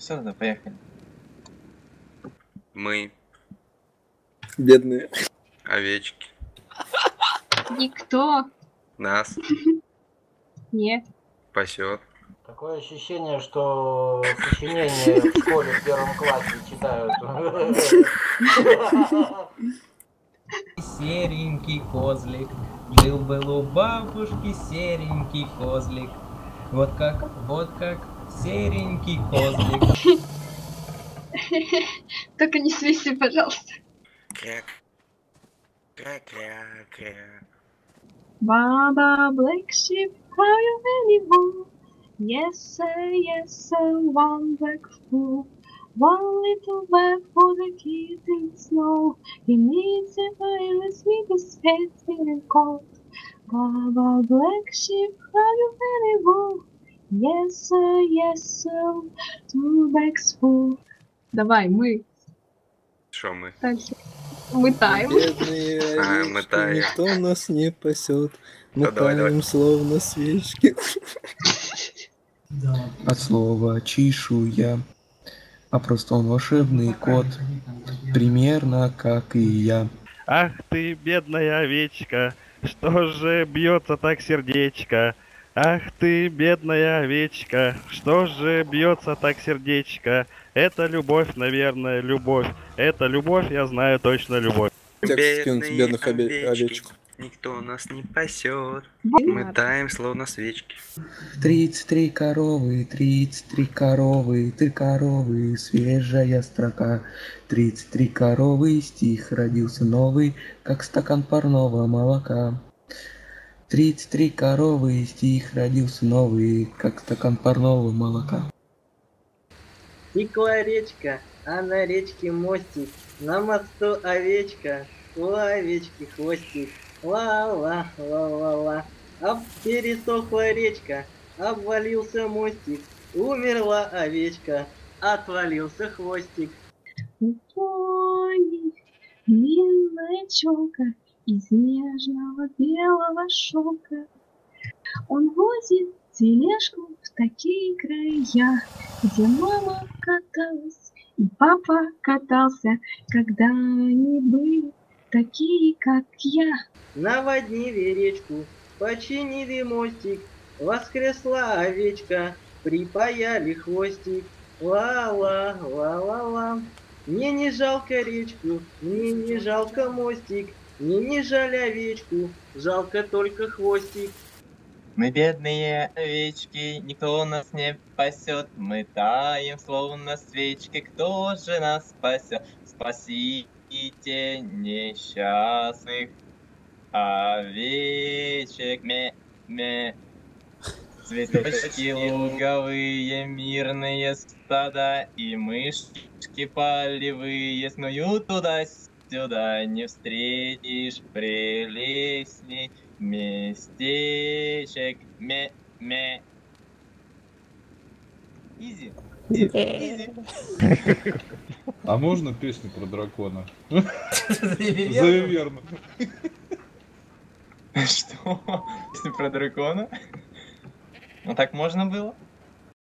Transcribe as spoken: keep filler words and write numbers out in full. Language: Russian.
Все, тогда поехали. Мы. Бедные. Овечки. Никто. Нас. Нет. Пасет. Такое ощущение, что сочинение в школе в первом классе читают. Серенький козлик, жил-был у бабушки серенький козлик. Вот как, вот как, серенький козлик. Только не свисти, пожалуйста. Кря, кря, кря, кря. Baba black sheep, how you many more? Yes sir, yes sir, one black fool. One little black for the kid in snow. He needs a very sweetest head feeling cold. Baba black sheep, how you many more? Yes sir, yes sir, two blacks fool. Давай, мы. Шо мы? Дальше. Мы таем. А, мы таем. Никто нас не пасет. Мы да, таем, давай, давай. Словно свечки. Да. От слова чешуя. А просто он волшебный кот. Примерно как и я. Ах ты, бедная овечка, что же бьется так сердечко? Ах ты, бедная овечка, что же бьется так сердечко? Это любовь, наверное, любовь. Это любовь, я знаю точно любовь. Бедные овечки, никто нас не пасет. Мы таем, словно свечки. Тридцать три коровы, тридцать три коровы, три коровы, свежая строка. Тридцать три коровы, стих родился новый, как стакан парного молока. Тридцать три коровы, стих родился новый, как стакан парного молока. Текла речка, а на речке мостик, на мосту овечка, у овечки хвостик, ла-ла-ла-ла-ла. Об пересохла речка, обвалился мостик, умерла овечка, отвалился хвостик. Утонет милая челка из нежного белого шелка. Он возит тележку в такие края, где мама каталась и папа катался, когда они были такие, как я. Наводнили речку, починили мостик, воскресла овечка, припаяли хвостик. Ла-ла-ла-ла-ла. Мне не жалко речку, мне не жалко мостик, мне не жаль овечку, жалко только хвостик. Мы бедные овечки, никто нас не пасет. Мы таем, словно свечки, кто же нас спасет? Спасите несчастных овечек. Ме, ме. Цветочки луговые, мирные стада и мышки полевые снуют туда-сюда. Не встретишь прелестней местечек. Ме-ме. Изи. Изи. Изи. А можно песню про дракона? Заверно. Что? Песню про дракона? Ну так можно было?